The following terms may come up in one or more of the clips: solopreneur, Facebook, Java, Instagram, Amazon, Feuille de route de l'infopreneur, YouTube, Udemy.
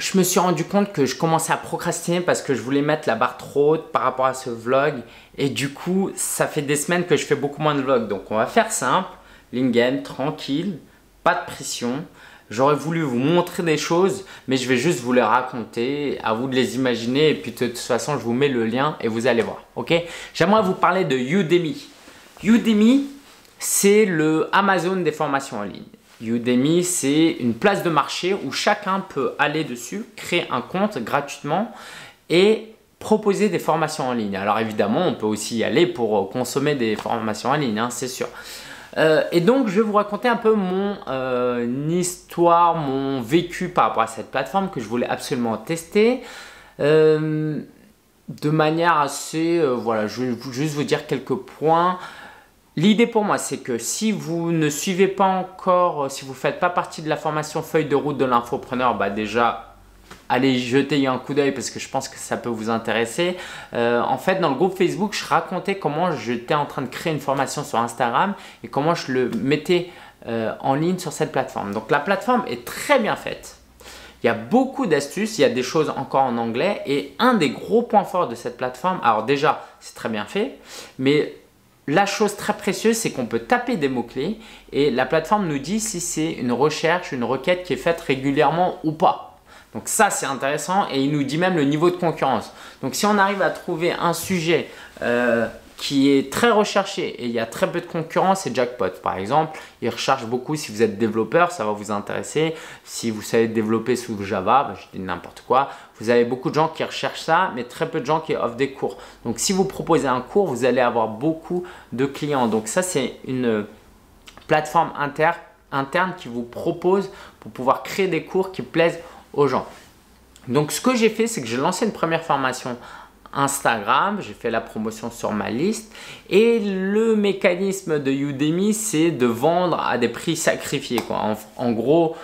je me suis rendu compte que je commençais à procrastiner parce que je voulais mettre la barre trop haute par rapport à ce vlog. Et du coup, ça fait des semaines que je fais beaucoup moins de vlogs. Donc, on va faire simple, lean game, tranquille, pas de pression. J'aurais voulu vous montrer des choses, mais je vais juste vous les raconter, à vous de les imaginer. Et puis, de toute façon, je vous mets le lien et vous allez voir. Ok? J'aimerais vous parler de Udemy. Udemy, c'est le Amazon des formations en ligne. Udemy, c'est une place de marché où chacun peut aller dessus, créer un compte gratuitement et proposer des formations en ligne. Alors évidemment, on peut aussi y aller pour consommer des formations en ligne, hein, c'est sûr. Et donc, je vais vous raconter un peu mon histoire, mon vécu par rapport à cette plateforme que je voulais absolument tester. De manière assez... voilà, je vais juste vous dire quelques points. L'idée pour moi, c'est que si vous ne suivez pas encore, si vous ne faites pas partie de la formation Feuille de route de l'infopreneur, bah déjà, allez jeter un coup d'œil parce que je pense que ça peut vous intéresser. En fait, dans le groupe Facebook, je racontais comment j'étais en train de créer une formation sur Instagram et comment je le mettais en ligne sur cette plateforme. Donc, la plateforme est très bien faite. Il y a beaucoup d'astuces, il y a des choses encore en anglais et un des gros points forts de cette plateforme, alors déjà, c'est très bien fait, mais... la chose très précieuse, c'est qu'on peut taper des mots-clés et la plateforme nous dit si c'est une recherche, une requête qui est faite régulièrement ou pas. Donc ça, c'est intéressant et il nous dit même le niveau de concurrence. Donc si on arrive à trouver un sujet qui est très recherché et il y a très peu de concurrence, c'est jackpot. Par exemple, il recherche beaucoup si vous êtes développeur, ça va vous intéresser. Si vous savez développer sous Java, bah, je dis n'importe quoi. Vous avez beaucoup de gens qui recherchent ça, mais très peu de gens qui offrent des cours. Donc, si vous proposez un cours, vous allez avoir beaucoup de clients. Donc, ça, c'est une plateforme interne qui vous propose pour pouvoir créer des cours qui plaisent aux gens. Donc, ce que j'ai fait, c'est que j'ai lancé une première formation Instagram. J'ai fait la promotion sur ma liste. Et le mécanisme de Udemy, c'est de vendre à des prix sacrifiés, quoi. En gros...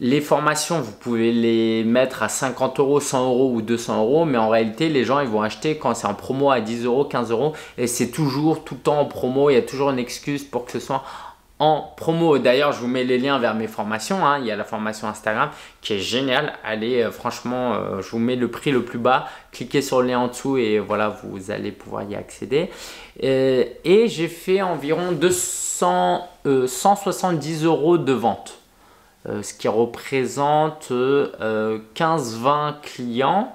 les formations, vous pouvez les mettre à 50 euros, 100 euros ou 200 euros, mais en réalité, les gens, ils vont acheter quand c'est en promo à 10 euros, 15 euros et c'est toujours tout le temps en promo. Il y a toujours une excuse pour que ce soit en promo. D'ailleurs, je vous mets les liens vers mes formations, hein. Il y a la formation Instagram qui est géniale. Allez, franchement, je vous mets le prix le plus bas. Cliquez sur le lien en dessous et voilà, vous allez pouvoir y accéder. Et j'ai fait environ 170 euros de vente. Ce qui représente 15-20 clients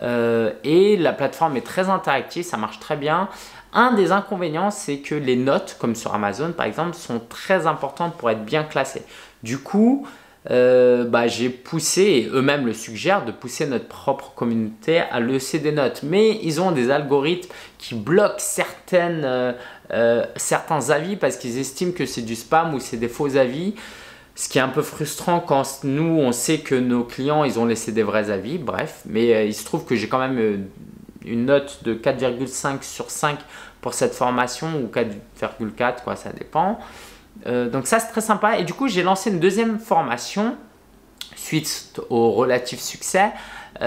et la plateforme est très interactive, ça marche très bien. Un des inconvénients, c'est que les notes, comme sur Amazon par exemple, sont très importantes pour être bien classées. Du coup, bah, j'ai poussé, et eux-mêmes le suggèrent, de pousser notre propre communauté à laisser des notes. Mais ils ont des algorithmes qui bloquent certains avis parce qu'ils estiment que c'est du spam ou c'est des faux avis. Ce qui est un peu frustrant quand nous, on sait que nos clients, ils ont laissé des vrais avis, bref. Mais il se trouve que j'ai quand même une note de 4,5 sur 5 pour cette formation ou 4,4, quoi, ça dépend. Donc ça, c'est très sympa. Et du coup, j'ai lancé une deuxième formation suite au relatif succès sur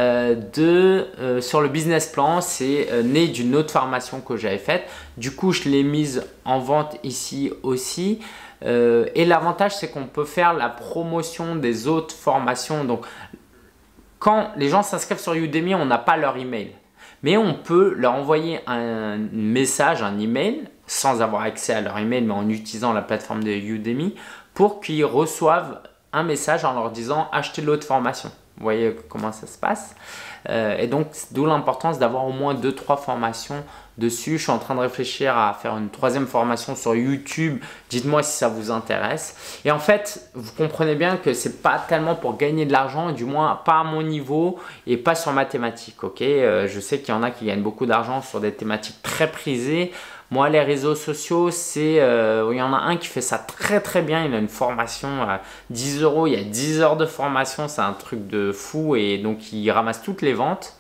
le business plan. C'est né d'une autre formation que j'avais faite. Du coup, je l'ai mise en vente ici aussi. Et l'avantage, c'est qu'on peut faire la promotion des autres formations. Donc, quand les gens s'inscrivent sur Udemy, on n'a pas leur email. Mais on peut leur envoyer un message, un email, sans avoir accès à leur email, mais en utilisant la plateforme de Udemy, pour qu'ils reçoivent un message en leur disant « achetez l'autre formation ». Vous voyez comment ça se passe. Et donc, d'où l'importance d'avoir au moins 2-3 formations dessus. Je suis en train de réfléchir à faire une troisième formation sur YouTube. Dites-moi si ça vous intéresse. Et en fait, vous comprenez bien que ce n'est pas tellement pour gagner de l'argent, du moins pas à mon niveau et pas sur ma thématique. Okay, je sais qu'il y en a qui gagnent beaucoup d'argent sur des thématiques très prisées. Moi, les réseaux sociaux, c'est, il y en a un qui fait ça très très bien. Il a une formation à 10 euros, il y a 10 heures de formation, c'est un truc de fou et donc il ramasse toutes les ventes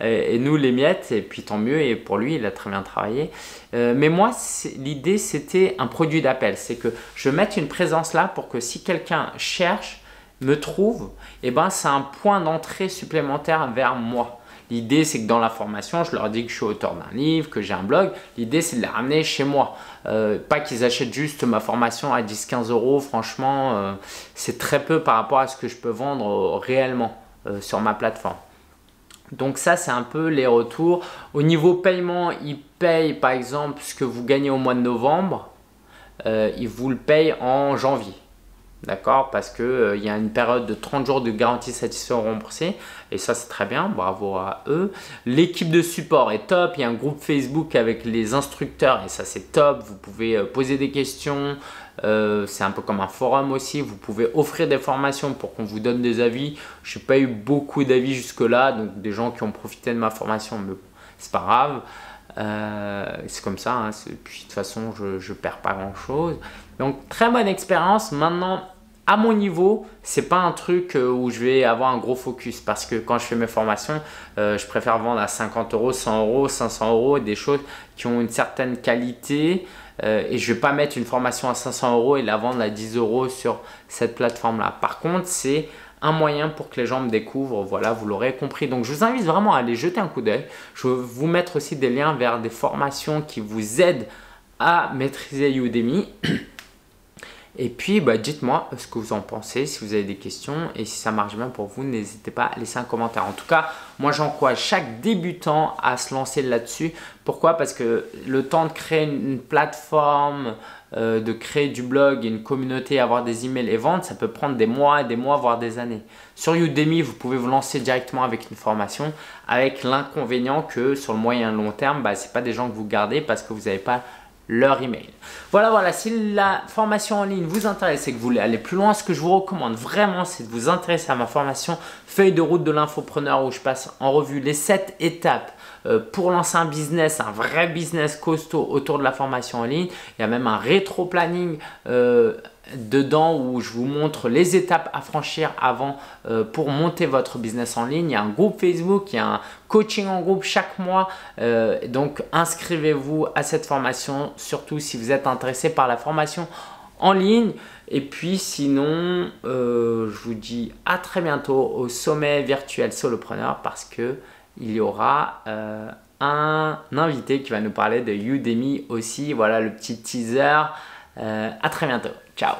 et nous les miettes et puis tant mieux et pour lui, il a très bien travaillé. Mais moi, l'idée, c'était un produit d'appel, c'est que je mette une présence là pour que si quelqu'un cherche, me trouve, et ben c'est un point d'entrée supplémentaire vers moi. L'idée, c'est que dans la formation, je leur dis que je suis auteur d'un livre, que j'ai un blog. L'idée, c'est de les ramener chez moi. Pas qu'ils achètent juste ma formation à 10-15 euros. Franchement, c'est très peu par rapport à ce que je peux vendre réellement. sur ma plateforme. Donc ça, c'est un peu les retours. Au niveau paiement, ils payent par exemple ce que vous gagnez au mois de novembre, ils vous le payent en janvier. D'accord, parce qu'il y a une période de 30 jours de garantie satisfaction remboursée. Et ça, c'est très bien. Bravo à eux. L'équipe de support est top. Il y a un groupe Facebook avec les instructeurs. Et ça, c'est top. Vous pouvez poser des questions. C'est un peu comme un forum aussi. Vous pouvez offrir des formations pour qu'on vous donne des avis. Je n'ai pas eu beaucoup d'avis jusque-là. Donc, des gens qui ont profité de ma formation. Mais bon, c'est pas grave. C'est comme ça, hein. Puis de toute façon je perds pas grand chose. Donc très bonne expérience. Maintenant à mon niveau, c'est pas un truc où je vais avoir un gros focus, parce que quand je fais mes formations, je préfère vendre à 50 €, 100 €, 500 €, des choses qui ont une certaine qualité, et je vais pas mettre une formation à 500 € et la vendre à 10 € sur cette plateforme là. Par contre, c'est un moyen pour que les gens me découvrent, voilà, vous l'aurez compris. Donc je vous invite vraiment à aller jeter un coup d'œil. Je vais vous mettre aussi des liens vers des formations qui vous aident à maîtriser Udemy. Et puis dites-moi ce que vous en pensez, si vous avez des questions, et si ça marche bien pour vous, n'hésitez pas à laisser un commentaire. En tout cas, moi j'encourage chaque débutant à se lancer là-dessus. Pourquoi? Parce que le temps de créer une plateforme, de créer du blog, une communauté, avoir des emails et vendre, ça peut prendre des mois, voire des années. Sur Udemy, vous pouvez vous lancer directement avec une formation, avec l'inconvénient que sur le moyen et long terme, ce n'est pas des gens que vous gardez parce que vous n'avez pas leur email. Voilà, si la formation en ligne vous intéresse et que vous voulez aller plus loin, ce que je vous recommande vraiment, c'est de vous intéresser à ma formation Feuille de route de l'infopreneur, où je passe en revue les 7 étapes pour lancer un business, un vrai business costaud autour de la formation en ligne. Il y a même un rétro-planning dedans où je vous montre les étapes à franchir avant pour monter votre business en ligne. Il y a un groupe Facebook, il y a un coaching en groupe chaque mois. Donc inscrivez-vous à cette formation, surtout si vous êtes intéressé par la formation en ligne. Et puis sinon, je vous dis à très bientôt au sommet virtuel solopreneur, parce que il y aura un invité qui va nous parler de Udemy aussi. Voilà le petit teaser. À très bientôt. Ciao.